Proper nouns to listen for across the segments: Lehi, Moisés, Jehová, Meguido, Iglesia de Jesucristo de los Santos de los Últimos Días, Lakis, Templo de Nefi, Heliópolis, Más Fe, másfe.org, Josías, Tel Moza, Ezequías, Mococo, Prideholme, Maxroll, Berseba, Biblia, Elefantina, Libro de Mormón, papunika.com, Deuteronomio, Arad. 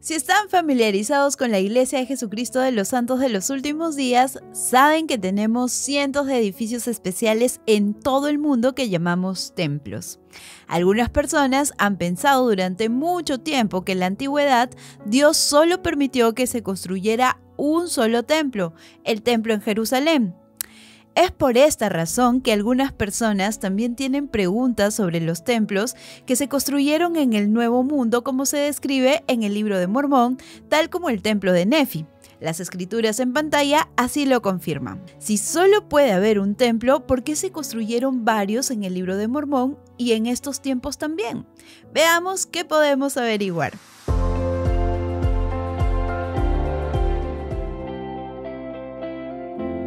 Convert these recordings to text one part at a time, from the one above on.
Si están familiarizados con la Iglesia de Jesucristo de los Santos de los Últimos Días, saben que tenemos cientos de edificios especiales en todo el mundo que llamamos templos. Algunas personas han pensado durante mucho tiempo que en la antigüedad Dios solo permitió que se construyera un solo templo, el templo en Jerusalén. Es por esta razón que algunas personas también tienen preguntas sobre los templos que se construyeron en el Nuevo Mundo, como se describe en el Libro de Mormón, tal como el Templo de Nefi. Las escrituras en pantalla así lo confirman. Si solo puede haber un templo, ¿por qué se construyeron varios en el Libro de Mormón y en estos tiempos también? Veamos qué podemos averiguar.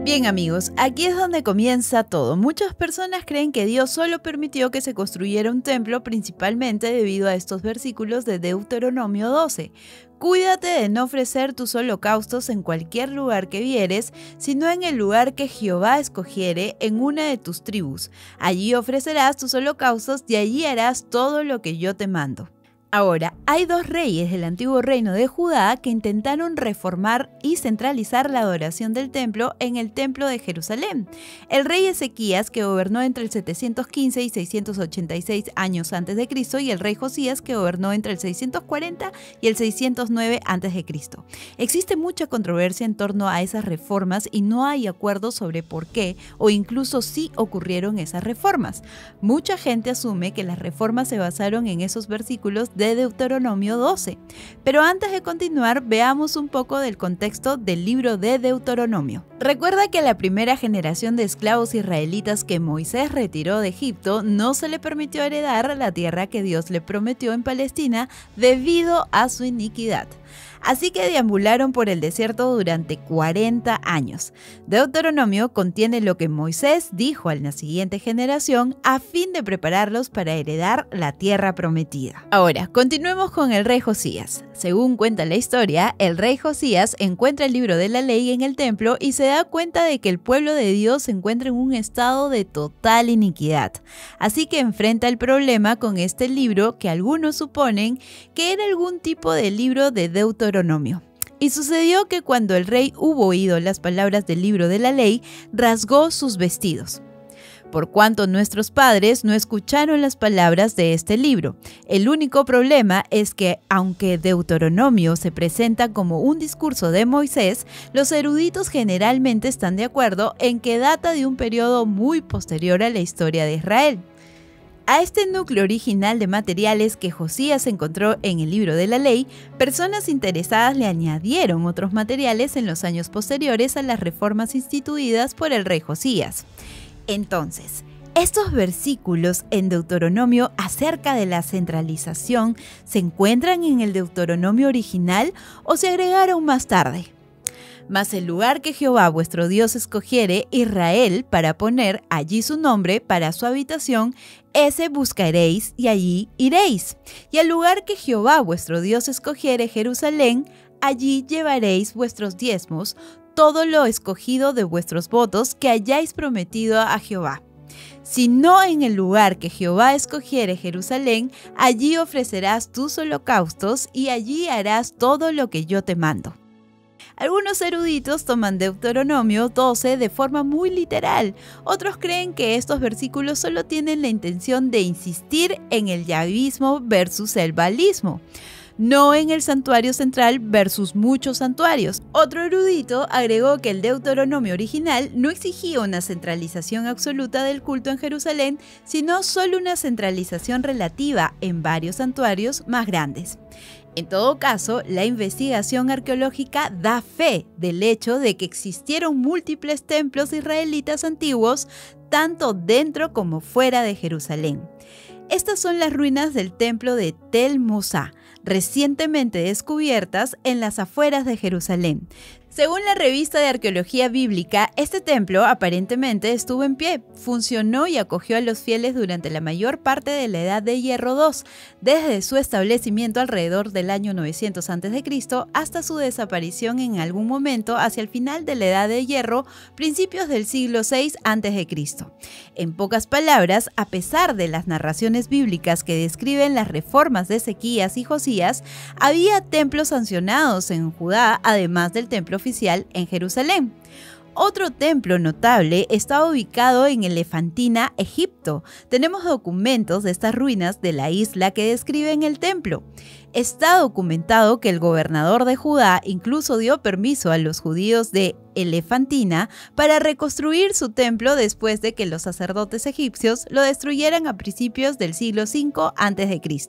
Bien amigos, aquí es donde comienza todo. Muchas personas creen que Dios solo permitió que se construyera un templo principalmente debido a estos versículos de Deuteronomio 12. Cuídate de no ofrecer tus holocaustos en cualquier lugar que vieres, sino en el lugar que Jehová escogiere en una de tus tribus. Allí ofrecerás tus holocaustos y allí harás todo lo que yo te mando. Ahora, hay dos reyes del antiguo reino de Judá que intentaron reformar y centralizar la adoración del templo en el templo de Jerusalén. El rey Ezequías, que gobernó entre el 715 y 686 años antes de Cristo, y el rey Josías, que gobernó entre el 640 y el 609 antes de Cristo. Existe mucha controversia en torno a esas reformas y no hay acuerdo sobre por qué o incluso si ocurrieron esas reformas. Mucha gente asume que las reformas se basaron en esos versículos de Deuteronomio 12. Pero antes de continuar, veamos un poco del contexto del libro de Deuteronomio. Recuerda que a la primera generación de esclavos israelitas que Moisés retiró de Egipto no se le permitió heredar la tierra que Dios le prometió en Palestina debido a su iniquidad. Así que deambularon por el desierto durante 40 años. Deuteronomio contiene lo que Moisés dijo a la siguiente generación a fin de prepararlos para heredar la tierra prometida. Ahora, continuemos con el rey Josías. Según cuenta la historia, el rey Josías encuentra el libro de la ley en el templo y se da cuenta de que el pueblo de Dios se encuentra en un estado de total iniquidad. Así que enfrenta el problema con este libro que algunos suponen que era algún tipo de libro de Deuteronomio. Y sucedió que cuando el rey hubo oído las palabras del libro de la ley, rasgó sus vestidos. Por cuanto nuestros padres no escucharon las palabras de este libro. El único problema es que, aunque Deuteronomio se presenta como un discurso de Moisés, los eruditos generalmente están de acuerdo en que data de un periodo muy posterior a la historia de Israel. A este núcleo original de materiales que Josías encontró en el libro de la ley, personas interesadas le añadieron otros materiales en los años posteriores a las reformas instituidas por el rey Josías. Entonces, estos versículos en Deuteronomio acerca de la centralización, ¿se encuentran en el Deuteronomio original o se agregaron más tarde? Mas el lugar que Jehová vuestro Dios escogiere, Israel, para poner allí su nombre para su habitación, ese buscaréis y allí iréis. Y al lugar que Jehová vuestro Dios escogiere, Jerusalén, allí llevaréis vuestros diezmos, todo lo escogido de vuestros votos que hayáis prometido a Jehová. Si no en el lugar que Jehová escogiere Jerusalén, allí ofrecerás tus holocaustos y allí harás todo lo que yo te mando. Algunos eruditos toman Deuteronomio 12 de forma muy literal, otros creen que estos versículos solo tienen la intención de insistir en el yavismo versus el baalismo. No en el santuario central versus muchos santuarios. Otro erudito agregó que el Deuteronomio original no exigía una centralización absoluta del culto en Jerusalén, sino solo una centralización relativa en varios santuarios más grandes. En todo caso, la investigación arqueológica da fe del hecho de que existieron múltiples templos israelitas antiguos, tanto dentro como fuera de Jerusalén. Estas son las ruinas del templo de Tel Moza, recientemente descubiertas en las afueras de Jerusalén. Según la revista de arqueología bíblica, este templo aparentemente estuvo en pie, funcionó y acogió a los fieles durante la mayor parte de la Edad de Hierro II, desde su establecimiento alrededor del año 900 a.C. hasta su desaparición en algún momento hacia el final de la Edad de Hierro, principios del siglo VI a.C. En pocas palabras, a pesar de las narraciones bíblicas que describen las reformas de Ezequías y Josías, había templos sancionados en Judá, además del templo oficial en Jerusalén. Otro templo notable estaba ubicado en Elefantina, Egipto. Tenemos documentos de estas ruinas de la isla que describen el templo. Está documentado que el gobernador de Judá incluso dio permiso a los judíos de Elefantina para reconstruir su templo después de que los sacerdotes egipcios lo destruyeran a principios del siglo V a.C.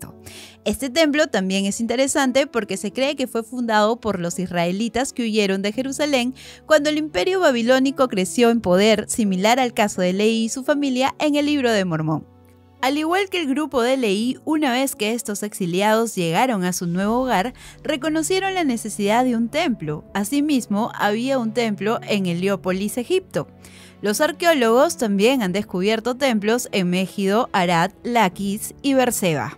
Este templo también es interesante porque se cree que fue fundado por los israelitas que huyeron de Jerusalén cuando el imperio babilónico creció en poder, similar al caso de Lehi y su familia en el Libro de Mormón. Al igual que el grupo de Lehi, una vez que estos exiliados llegaron a su nuevo hogar, reconocieron la necesidad de un templo. Asimismo, había un templo en Heliópolis, Egipto. Los arqueólogos también han descubierto templos en Meguido, Arad, Lakis y Berseba.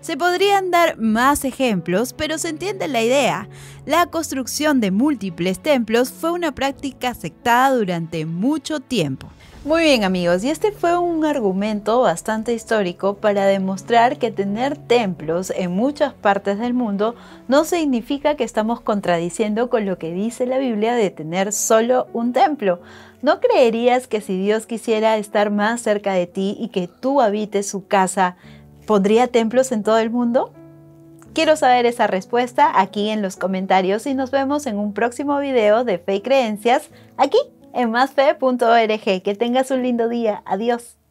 Se podrían dar más ejemplos, pero se entiende la idea. La construcción de múltiples templos fue una práctica aceptada durante mucho tiempo. Muy bien amigos, y este fue un argumento bastante histórico para demostrar que tener templos en muchas partes del mundo no significa que estamos contradiciendo con lo que dice la Biblia de tener solo un templo. ¿No creerías que si Dios quisiera estar más cerca de ti y que tú habites su casa, pondría templos en todo el mundo? Quiero saber esa respuesta aquí en los comentarios y nos vemos en un próximo video de Fe y Creencias aquí en másfe.org. Que tengas un lindo día. Adiós.